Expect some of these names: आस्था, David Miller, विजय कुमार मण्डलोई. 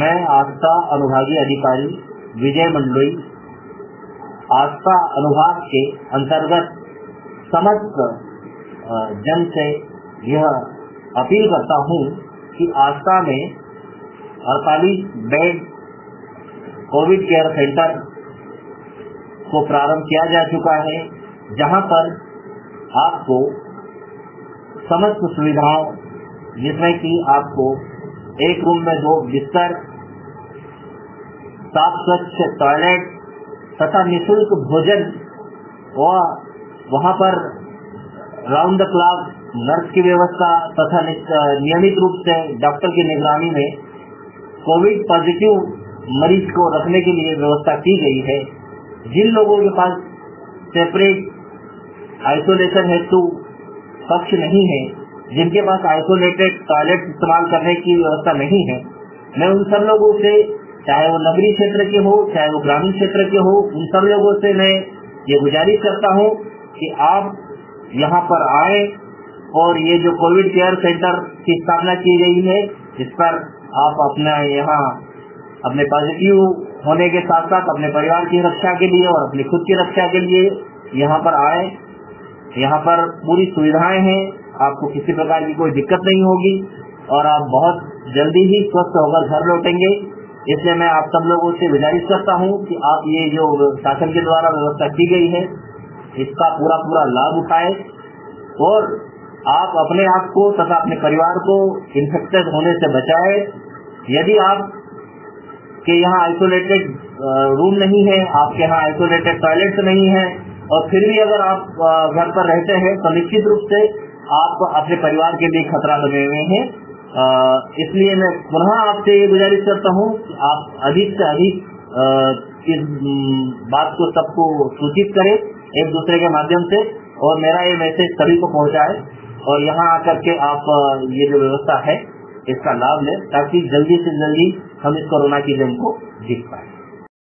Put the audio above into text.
मैं आस्था अनुभागीय अधिकारी विजय मण्डलोई आस्था अनुभाग के अंतर्गत समस्त जन से यह अपील करता हूं कि आस्था में 48 बेड कोविड केयर सेंटर को प्रारंभ किया जा चुका है, जहां पर आपको समस्त सुविधाओं जिसमें कि आपको एक रूम में 2 बिस्तर, साफ स्वच्छ टॉयलेट तथा निःशुल्क भोजन और वहां पर राउंड द क्लॉक नर्स की व्यवस्था तथा नियमित रूप से डॉक्टर की निगरानी में कोविड पॉजिटिव मरीज को रखने के लिए व्यवस्था की गई है। जिन लोगों के पास सेपरेट आइसोलेशन हेतु कक्ष नहीं है, जिनके पास आइसोलेटेड टॉयलेट इस्तेमाल करने की व्यवस्था नहीं है, मैं उन सब लोगों से, चाहे वो नगरीय क्षेत्र के हो चाहे वो ग्रामीण क्षेत्र के हो, उन सब लोगों से मैं ये गुजारिश करता हूँ कि आप यहाँ पर आए और ये जो कोविड केयर सेंटर की स्थापना की गई है इस पर आप अपना यहाँ अपने पॉजिटिव होने के साथ साथ अपने परिवार की रक्षा के लिए और अपनी खुद की रक्षा के लिए यहाँ पर आए। यहाँ पर पूरी सुविधाएं हैं, आपको किसी प्रकार की कोई दिक्कत नहीं होगी और आप बहुत जल्दी ही स्वस्थ होकर घर लौटेंगे। इसलिए मैं आप सब लोगों से गुजारिश करता हूं कि आप ये जो शासन के द्वारा व्यवस्था की गई है इसका पूरा पूरा लाभ उठाएं और आप अपने आप को तथा अपने परिवार को इन्फेक्टेड होने से बचाएं। यदि आप के यहाँ आइसोलेटेड रूम नहीं है, आपके यहाँ आइसोलेटेड टॉयलेट नहीं है और फिर भी अगर आप घर पर रहते हैं तो निश्चित रूप से आप अपने परिवार के लिए खतरा लगे हुए हैं। इसलिए मैं पुनः आपसे ये गुजारिश करता हूँ कि आप अधिक से अधिक इस बात को सबको सूचित करें एक दूसरे के माध्यम से और मेरा ये मैसेज सभी को पहुँचाए और यहाँ आकर के आप ये जो व्यवस्था है इसका लाभ लें ताकि जल्दी से जल्दी हम इस कोरोना की जंग को जीत पाए।